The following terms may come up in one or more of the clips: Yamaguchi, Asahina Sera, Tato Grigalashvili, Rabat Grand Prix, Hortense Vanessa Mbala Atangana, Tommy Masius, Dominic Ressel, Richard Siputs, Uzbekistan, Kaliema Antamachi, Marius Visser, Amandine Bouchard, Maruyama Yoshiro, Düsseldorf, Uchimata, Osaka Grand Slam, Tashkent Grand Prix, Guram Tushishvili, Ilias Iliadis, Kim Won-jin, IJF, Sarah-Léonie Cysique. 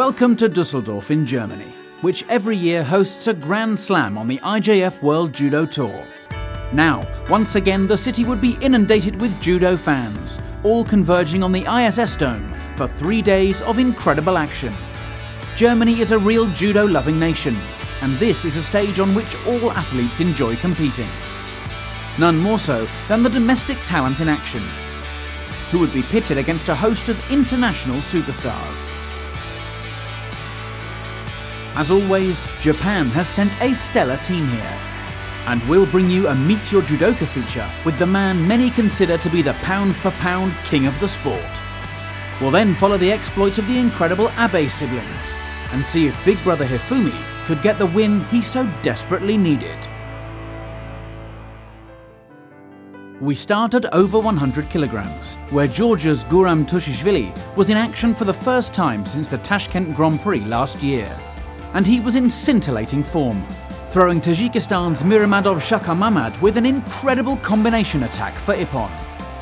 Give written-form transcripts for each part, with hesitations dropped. Welcome to Düsseldorf in Germany, which every year hosts a Grand Slam on the IJF World Judo Tour. Now, once again, the city would be inundated with judo fans, all converging on the ISS Dome for 3 days of incredible action. Germany is a real judo-loving nation, and this is a stage on which all athletes enjoy competing. None more so than the domestic talent in action, who would be pitted against a host of international superstars. As always, Japan has sent a stellar team here, and we'll bring you a Meet Your Judoka feature with the man many consider to be the pound-for-pound king of the sport. We'll then follow the exploits of the incredible Abe siblings, and see if Big Brother Hifumi could get the win he so desperately needed. We start at over 100 kilograms, where Georgia's Guram Tushishvili was in action for the first time since the Tashkent Grand Prix last year. And he was in scintillating form, throwing Tajikistan's Miramadov Shakamamad with an incredible combination attack for Ippon.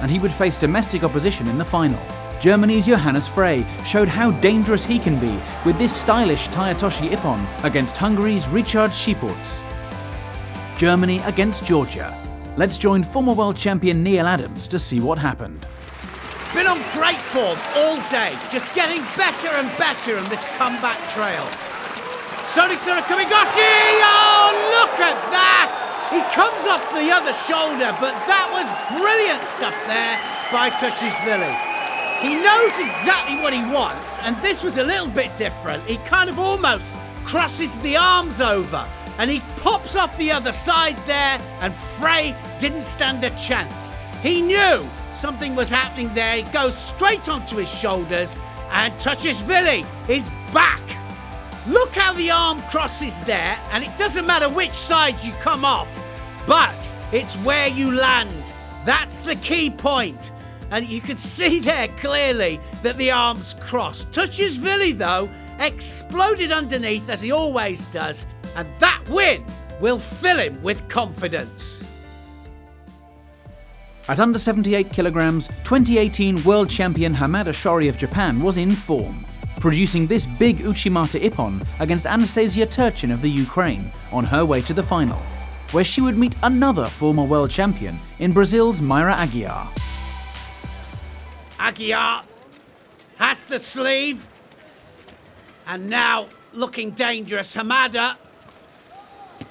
And he would face domestic opposition in the final. Germany's Johannes Frey showed how dangerous he can be with this stylish Tayatoshi Ippon against Hungary's Richard Siputs. Germany against Georgia. Let's join former world champion Neil Adams to see what happened. Been on great form all day, just getting better and better on this comeback trail. Sonic's Kamigoshi! Oh, look at that! He comes off the other shoulder, but that was brilliant stuff there by Tushishvili. He knows exactly what he wants, and this was a little bit different. He kind of almost crosses the arms over, and he pops off the other side there, and Frey didn't stand a chance. He knew something was happening there. He goes straight onto his shoulders, and Tushishvili is back. Look how the arm crosses there, and it doesn't matter which side you come off, but it's where you land. That's the key point. And you can see there clearly that the arms cross. Tushishvili, though, exploded underneath as he always does. And that win will fill him with confidence. At under 78 kilograms, 2018 world champion Hamada Shohei of Japan was in form, producing this big Uchimata Ippon against Anastasia Turchin of the Ukraine on her way to the final, where she would meet another former world champion in Brazil's Myra Aguiar. Aguiar has the sleeve, and now looking dangerous, Hamada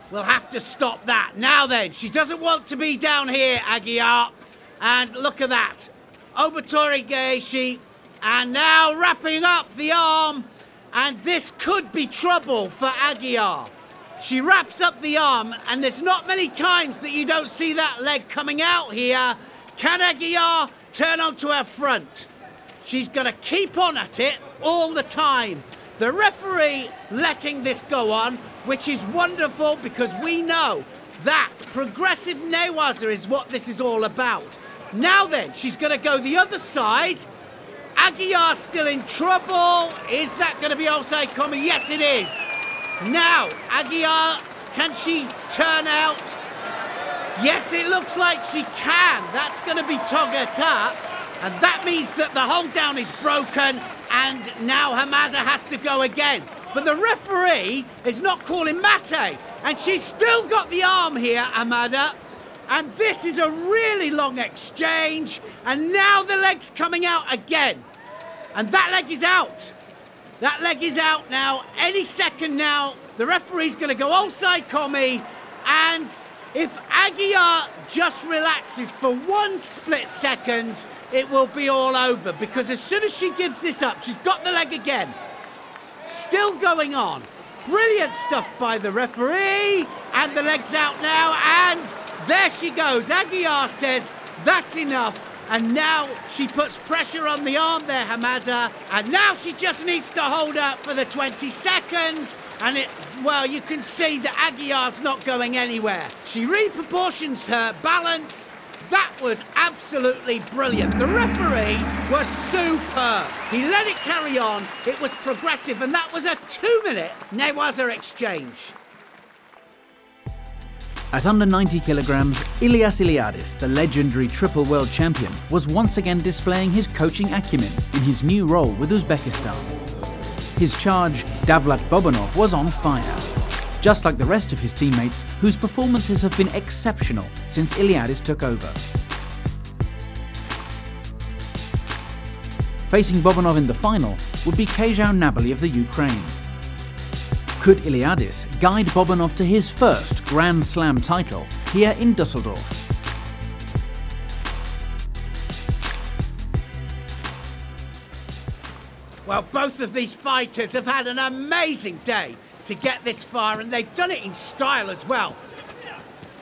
will have to stop that. Now then, she doesn't want to be down here, Aguiar. And look at that. Obatori Geishi. And now wrapping up the arm. And this could be trouble for Aguiar. She wraps up the arm, and there's not many times that you don't see that leg coming out here. Can Aguiar turn onto her front? She's going to keep on at it all the time. The referee letting this go on, which is wonderful, because we know that progressive newaza is what this is all about. Now then, she's going to go the other side. Aguiar still in trouble. Is that going to be Osai Komi? Yes, it is. Now, Aguiar, can she turn out? Yes, it looks like she can. That's going to be Togata. And that means that the hold down is broken. And now Hamada has to go again. But the referee is not calling mate. And she's still got the arm here, Hamada. And this is a really long exchange. And now the leg's coming out again. And that leg is out. That leg is out now. Any second now, the referee's going to go Osai Komi. And if Aguiar just relaxes for one split second, it will be all over, because as soon as she gives this up, she's got the leg again. Still going on. Brilliant stuff by the referee. And the leg's out now, and there she goes. Aguiar says, that's enough. And now she puts pressure on the arm there, Hamada. And now she just needs to hold up for the 20 seconds. And well, you can see that Aguiar's not going anywhere. She reproportions her balance. That was absolutely brilliant. The referee was superb. He let it carry on. It was progressive, and that was a 2-minute newaza exchange. At under 90 kilograms, Ilias Iliadis, the legendary triple world champion, was once again displaying his coaching acumen in his new role with Uzbekistan. His charge, Davlat Bobanov, was on fire. Just like the rest of his teammates, whose performances have been exceptional since Iliadis took over. Facing Bobanov in the final would be Kejau Naboli of the Ukraine. Could Iliadis guide Bobanov to his first Grand Slam title here in Düsseldorf? Well, both of these fighters have had an amazing day to get this far, and they've done it in style as well.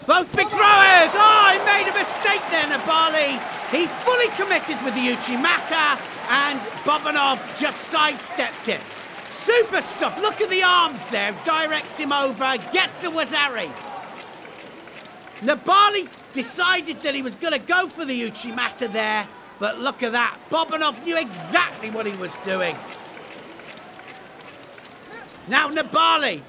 Both big throwers! Oh, he made a mistake there, Naboli. He fully committed with the Uchimata, and Bobanov just sidestepped it. Super stuff. Look at the arms there. Directs him over, gets a Wazari. Naboli decided that he was going to go for the Uchimata there. But look at that, Bobanov knew exactly what he was doing. Now Naboli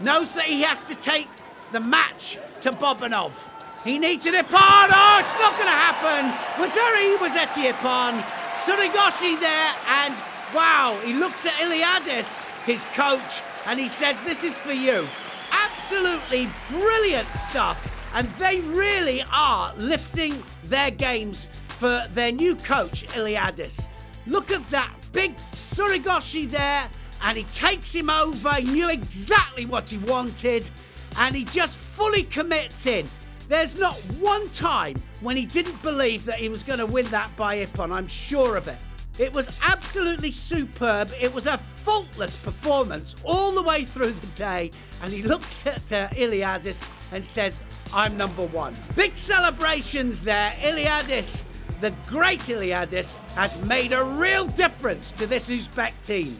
knows that he has to take the match to Bobanov. He needs an Ippon, oh, it's not gonna happen. Waziri was at the Ippon, Surigoshi there, and wow, he looks at Iliadis, his coach, and he says, this is for you. Absolutely brilliant stuff. And they really are lifting their games for their new coach, Iliadis. Look at that big Surigoshi there, and he takes him over. He knew exactly what he wanted, and he just fully commits in. There's not one time when he didn't believe that he was going to win that by Ippon, I'm sure of it. It was absolutely superb. It was a faultless performance all the way through the day, and he looks at Iliadis and says, I'm number one. Big celebrations there, Iliadis. The great Iliadis has made a real difference to this Uzbek team.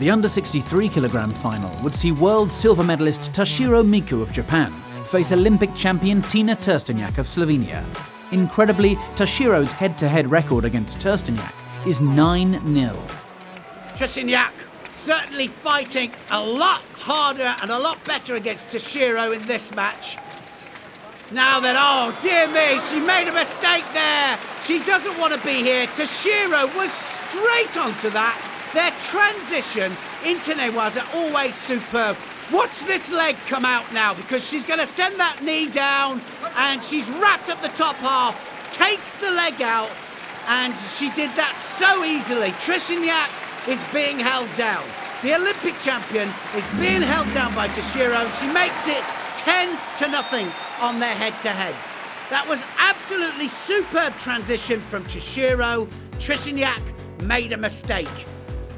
The under 63 kilogram final would see world silver medalist Toshiro Miku of Japan face Olympic champion Tina Trstenjak of Slovenia. Incredibly, Toshiro's head-to-head record against Trstenjak is 9-0. Trstenjak certainly fighting a lot harder and a lot better against Toshiro in this match. Now then, oh dear me, she made a mistake there. She doesn't want to be here. Toshiro was straight onto that. Their transition into Newaza, always superb. Watch this leg come out now, because she's going to send that knee down, and she's wrapped up the top half, takes the leg out, and she did that so easily. Trstenjak is being held down. The Olympic champion is being held down by Toshiro. She makes it 10-0 on their head-to-heads. That was absolutely superb transition from Toshiro. Trstenjak made a mistake.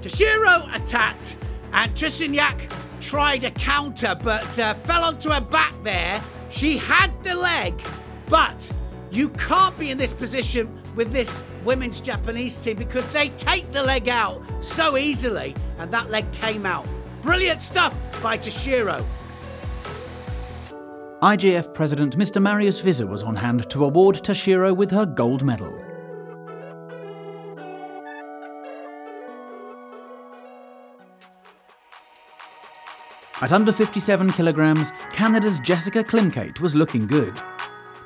Toshiro attacked, and Trstenjak tried a counter, but fell onto her back there. She had the leg, but you can't be in this position with this women's Japanese team, because they take the leg out so easily, and that leg came out. Brilliant stuff by Toshiro. IJF President Mr. Marius Visser was on hand to award Toshiro with her gold medal. At under 57 kilograms, Canada's Jessica Klimkait was looking good.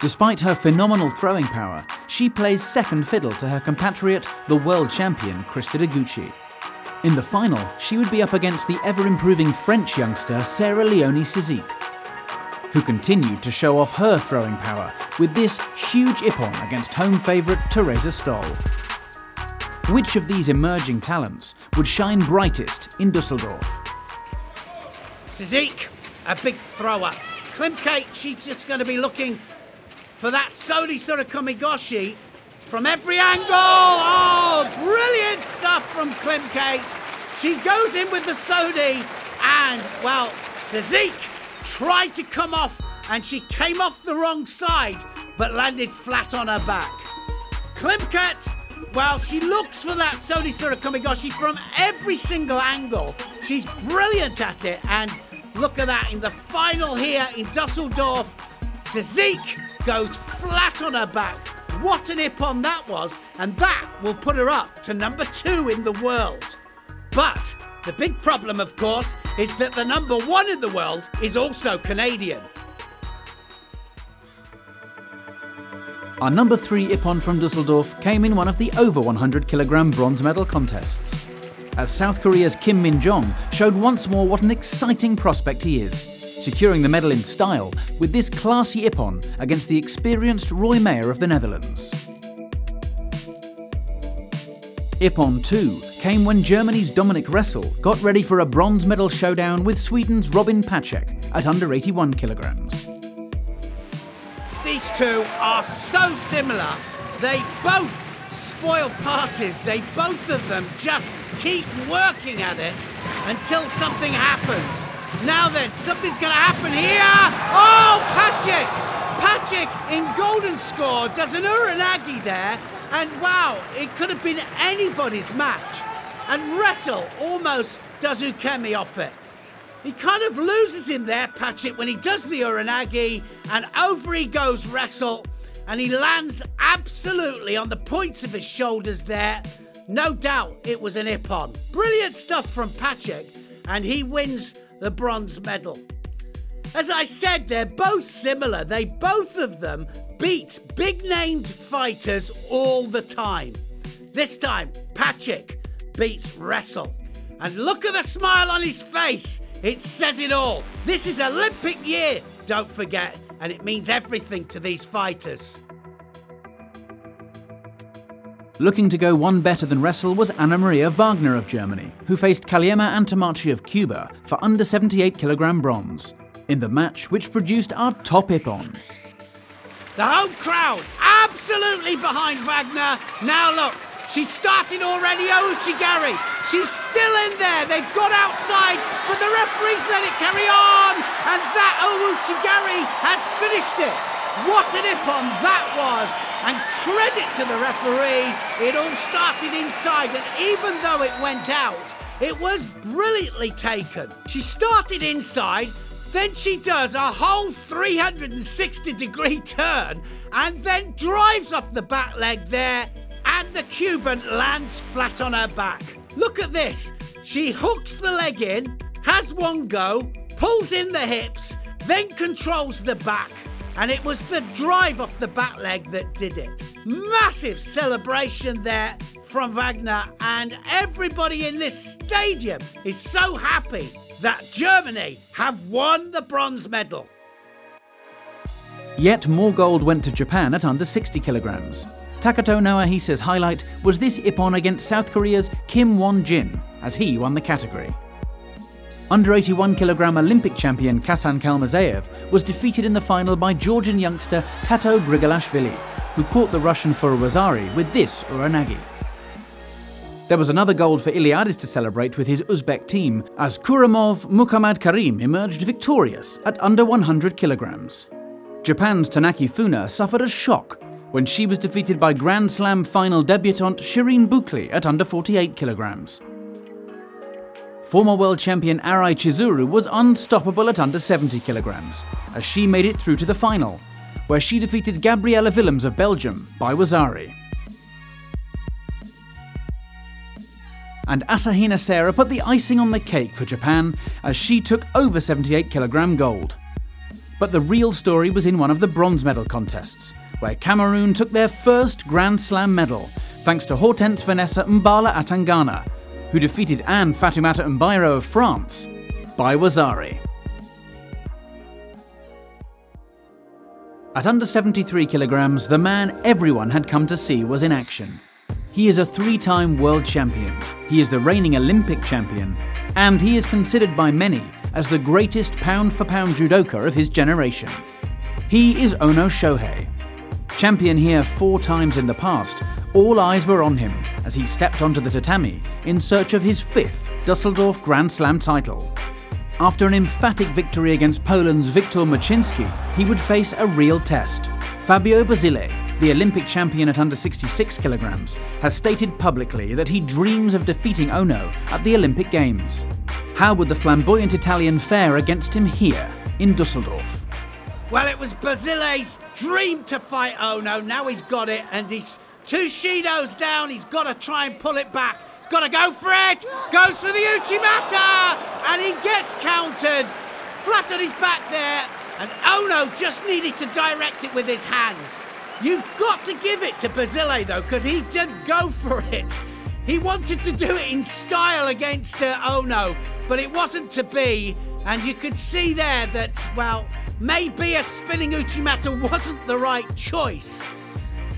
Despite her phenomenal throwing power, she plays second fiddle to her compatriot, the world champion Christa Deguchi. In the final, she would be up against the ever-improving French youngster Sarah-Léonie Cysique, who continued to show off her throwing power with this huge Ippon against home favourite Teresa Stoll. Which of these emerging talents would shine brightest in Düsseldorf? Cysique, a big thrower. Klimkait, she's just going to be looking for that Sori Surikomigoshi from every angle. Oh, brilliant stuff from Klimkait. She goes in with the Sori, and, well, Cysique tried to come off, and she came off the wrong side, but landed flat on her back. Klimkait, well, she looks for that Sori Surikomigoshi from every single angle. She's brilliant at it, and look at that, in the final here in Düsseldorf, Cysique goes flat on her back. What an Ippon that was, and that will put her up to number 2 in the world. But the big problem, of course, is that the number 1 in the world is also Canadian. Our number 3 Ippon from Düsseldorf came in one of the over 100 kg bronze medal contests, as South Korea's Kim Min-jong showed once more what an exciting prospect he is, securing the medal in style with this classy Ippon against the experienced Roy Meyer of the Netherlands. Ippon 2 came when Germany's Dominic Ressel got ready for a bronze medal showdown with Sweden's Robin Pacek at under 81 kilograms. These two are so similar, they both spoil parties, they both of them just keep working at it until something happens. Now then, something's going to happen here! Oh, Pacek! Pacek in golden score does an uranagi there. And wow, it could have been anybody's match. And Ressel almost does ukemi off it. He kind of loses him there, Pacek, when he does the uranagi, and over he goes Ressel, and he lands absolutely on the points of his shoulders there. No doubt it was an Ippon. Brilliant stuff from Pacek, and he wins the bronze medal. As I said, they're both similar. They both of them beat big-named fighters all the time. This time, Pacek beats Ressel. And look at the smile on his face. It says it all. This is Olympic year, don't forget, and it means everything to these fighters. Looking to go one better than Ressel was Anna Maria Wagner of Germany, who faced Kaliema Antamachi of Cuba for under 78 kg bronze, in the match which produced our top Ippon. The home crowd absolutely behind Wagner. Now look, she's started already Ouchigari. She's still in there. They've got outside, but the referee's let it carry on. And that Ouchigari has finished it. What an Ippon that was. And credit to the referee. It all started inside, and even though it went out, it was brilliantly taken. She started inside, then she does a whole 360-degree turn and then drives off the back leg there, and the Cuban lands flat on her back. Look at this. She hooks the leg in, has one go, pulls in the hips, then controls the back. And it was the drive off the back leg that did it. Massive celebration there from Wagner, and everybody in this stadium is so happy that Germany have won the bronze medal. Yet more gold went to Japan at under 60 kilograms. Takato Naohisa's highlight was this Ippon against South Korea's Kim Won-jin, as he won the category. Under 81 kilogram Olympic champion Kasan Kalmazayev was defeated in the final by Georgian youngster Tato Grigalashvili, who caught the Russian for a Wazari with this uranagi. There was another gold for Iliadis to celebrate with his Uzbek team, as Kuramov Muhammad Karim emerged victorious at under 100 kilograms. Japan's Tanaki Funa suffered a shock when she was defeated by Grand Slam final debutante Shirin Bukli at under 48 kilograms. Former world champion Arai Chizuru was unstoppable at under 70 kilograms, as she made it through to the final, where she defeated Gabriella Willems of Belgium by Wazari. And Asahina Sera put the icing on the cake for Japan, as she took over 78 kg gold. But the real story was in one of the bronze medal contests, where Cameroon took their first Grand Slam medal, thanks to Hortense Vanessa Mbala Atangana, who defeated Anne Fatoumata Mbairo of France by Wazari. At under 73 kg, the man everyone had come to see was in action. He is a three-time world champion, he is the reigning Olympic champion, and he is considered by many as the greatest pound-for-pound judoka of his generation. He is Ono Shohei. Champion here 4 times in the past, all eyes were on him as he stepped onto the tatami in search of his 5th Düsseldorf Grand Slam title. After an emphatic victory against Poland's Wiktor Muczynski, he would face a real test. Fabio Basile, the Olympic champion at under 66 kilograms, has stated publicly that he dreams of defeating Ono at the Olympic Games. How would the flamboyant Italian fare against him here in Düsseldorf? Well, it was Basile's dream to fight Ono. Now he's got it, and he's 2 Shidos down. He's got to try and pull it back. He's got to go for it. Goes for the Uchimata, and he gets countered. Flat on his back there, and Ono just needed to direct it with his hands. You've got to give it to Basile, though, because he did go for it. He wanted to do it in style against Ono, but it wasn't to be. And you could see there that, well, maybe a spinning uchimata wasn't the right choice.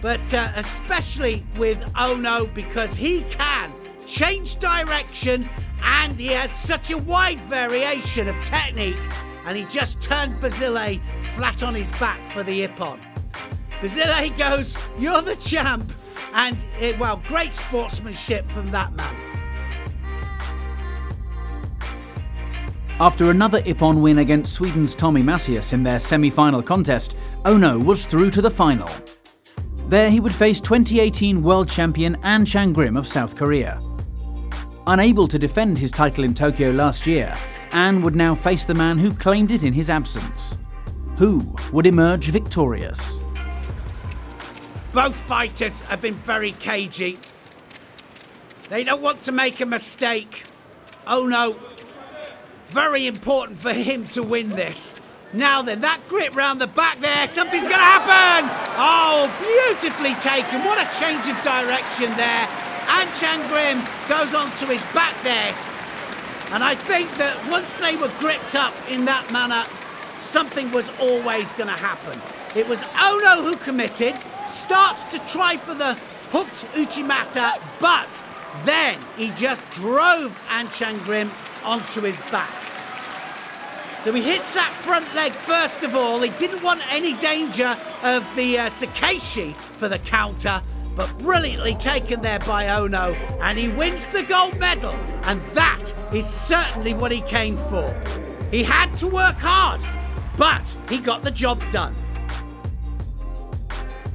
But especially with Ono, because he can change direction and he has such a wide variation of technique. And he just turned Basile flat on his back for the ippon. Basile goes, "You're the champ." And, well, great sportsmanship from that man. After another ippon win against Sweden's Tommy Masius in their semi-final contest, Ono was through to the final. There he would face 2018 world champion An Changrim of South Korea. Unable to defend his title in Tokyo last year, An would now face the man who claimed it in his absence. Who would emerge victorious? Both fighters have been very cagey. They don't want to make a mistake. Ono, very important for him to win this. Now then, that grip round the back there, something's gonna happen! Oh, beautifully taken, what a change of direction there. An Changrim goes onto his back there. And I think that once they were gripped up in that manner, something was always gonna happen. It was Ono who committed, starts to try for the hooked uchimata, but then he just drove An Changrim onto his back. So he hits that front leg first of all. He didn't want any danger of the Sakeishi for the counter, but brilliantly taken there by Ono, and he wins the gold medal, and that is certainly what he came for. He had to work hard, but he got the job done.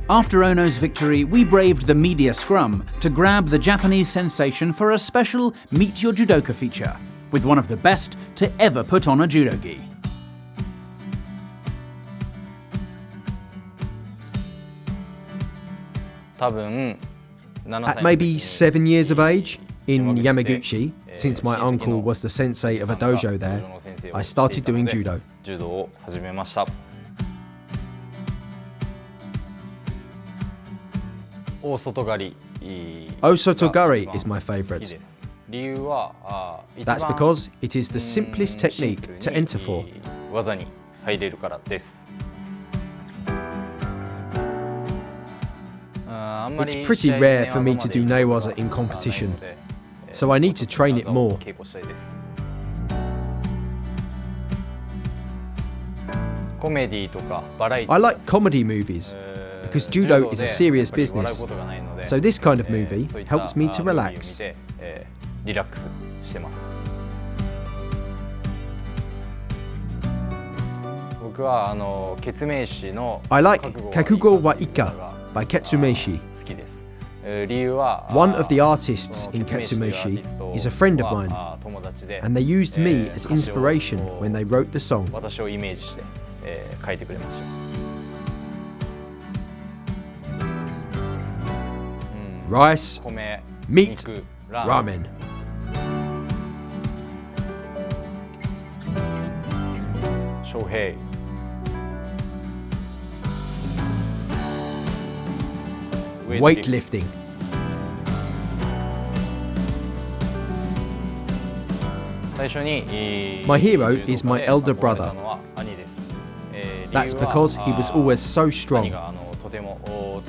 After Ono's victory, we braved the media scrum to grab the Japanese sensation for a special Meet Your Judoka feature, with one of the best to ever put on a judogi. At maybe 7 years of age, in Yamaguchi, since my uncle was the sensei of a dojo there, I started doing judo. Osotogari is my favourite. That's because it is the simplest technique to enter for. It's pretty rare for me to do neiwaza in competition, so I need to train it more. I like comedy movies, because judo is a serious business, so this kind of movie helps me to relax. I like Kakugo wa Ikka by Ketsumeishi. One of the artists in Ketsumeishi is a friend of mine, and they used me as inspiration when they wrote the song. Rice, meat, ramen. Shohei. Weightlifting. My hero is my elder brother. That's because he was always so strong.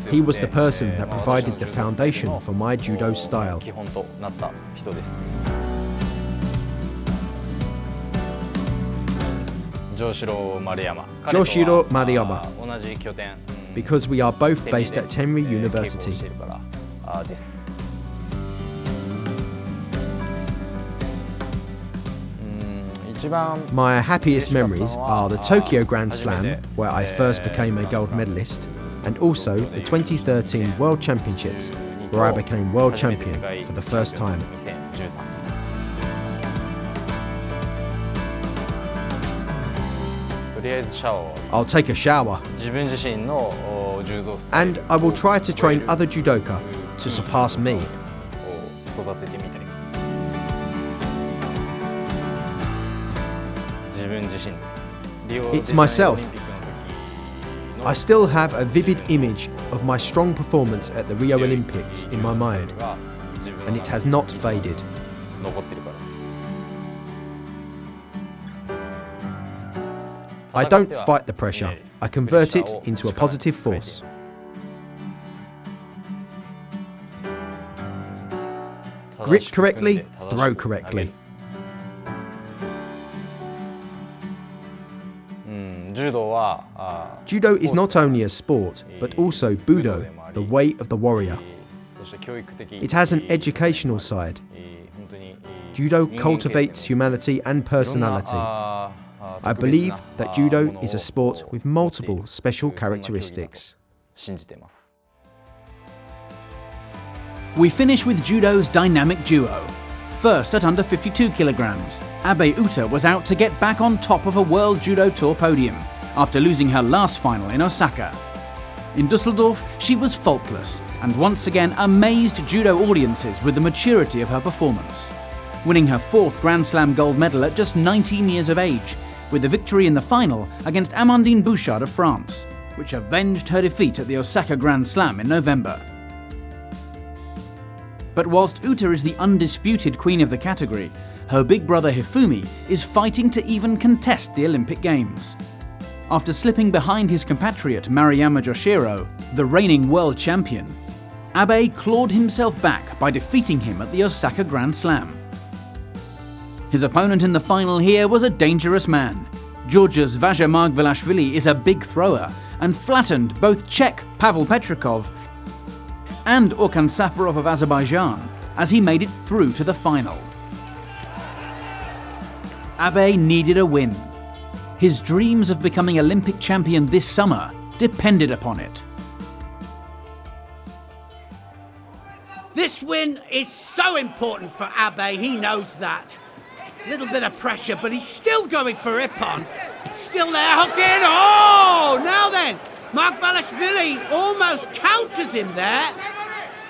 He was the person that provided the foundation for my judo style. Toshiro Maruyama, because we are both based at Tenri University. My happiest memories are the Tokyo Grand Slam, where I first became a gold medalist, and also the 2013 World Championships, where I became world champion for the first time. I'll take a shower. And I will try to train other judoka to surpass me. It's myself. I still have a vivid image of my strong performance at the Rio Olympics in my mind, and it has not faded. I don't fight the pressure, I convert it into a positive force. Grip correctly, throw correctly. Judo is not only a sport, but also Budo, the way of the warrior. It has an educational side. Judo cultivates humanity and personality. I believe that Judo is a sport with multiple special characteristics. We finish with Judo's dynamic duo. First, at under 52 kilograms, Abe Uta was out to get back on top of a World Judo Tour podium after losing her last final in Osaka. In Düsseldorf, she was faultless and once again amazed Judo audiences with the maturity of her performance, winning her fourth Grand Slam gold medal at just 19 years of age, with a victory in the final against Amandine Bouchard of France, which avenged her defeat at the Osaka Grand Slam in November. But whilst Uta is the undisputed queen of the category, her big brother Hifumi is fighting to even contest the Olympic Games. After slipping behind his compatriot Maruyama Yoshiro, the reigning world champion, Abe clawed himself back by defeating him at the Osaka Grand Slam. His opponent in the final here was a dangerous man. Georgia's Vazha Margvelashvili is a big thrower and flattened both Czech Pavel Petrikov and Orkan Safarov of Azerbaijan as he made it through to the final. Abe needed a win. His dreams of becoming Olympic champion this summer depended upon it. This win is so important for Abe, he knows that. A little bit of pressure, but he's still going for Ippon. Still there, hooked in, oh! Now then! Margvelashvili almost counters him there,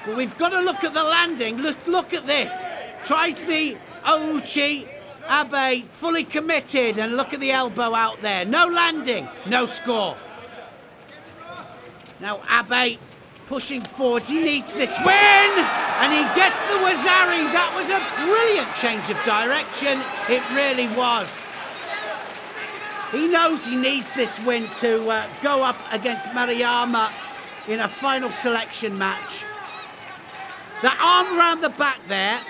but we've got to look at the landing. Look at this. Tries the Ouchi, Abe fully committed, and look at the elbow out there. No landing, no score. Now Abe pushing forward, he needs this win, and he gets the Wazari. That was a brilliant change of direction, it really was. He knows he needs this win to go up against Maruyama in a final selection match. That arm around the back there,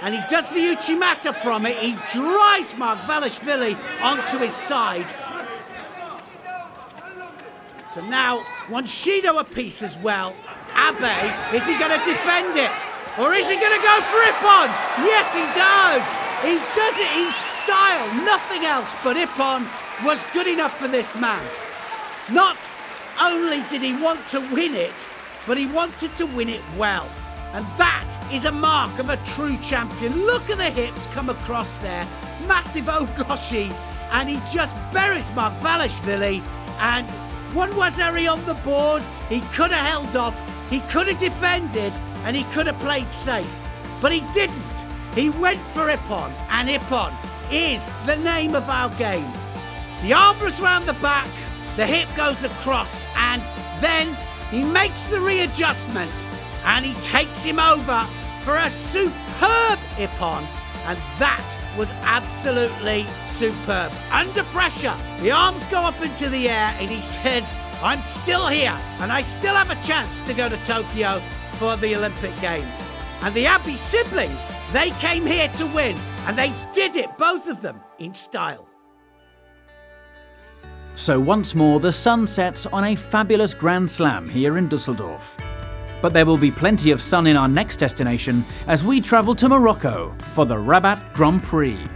and he does the Uchimata from it. He drives Margvelashvili onto his side. So now, one Shido apiece as well. Abe, is he going to defend it? Or is he going to go for Ippon? Yes, he does! He does it in style, nothing else but Ippon was good enough for this man. Not only did he want to win it, but he wanted to win it well. And that is a mark of a true champion. Look at the hips come across there. Massive Ogoshi, and he just buries Margvelashvili. And one Wazari on the board, he could have held off, he could have defended, and he could have played safe. But he didn't. He went for Ippon, and Ippon is the name of our game. The arm is round the back, the hip goes across, and then he makes the readjustment and he takes him over for a superb Ippon, and that was absolutely superb. Under pressure, the arms go up into the air and he says, I'm still here and I still have a chance to go to Tokyo for the Olympic Games. And the Abe siblings, they came here to win and they did it, both of them, in style. So once more, the sun sets on a fabulous Grand Slam here in Düsseldorf. But there will be plenty of sun in our next destination as we travel to Morocco for the Rabat Grand Prix.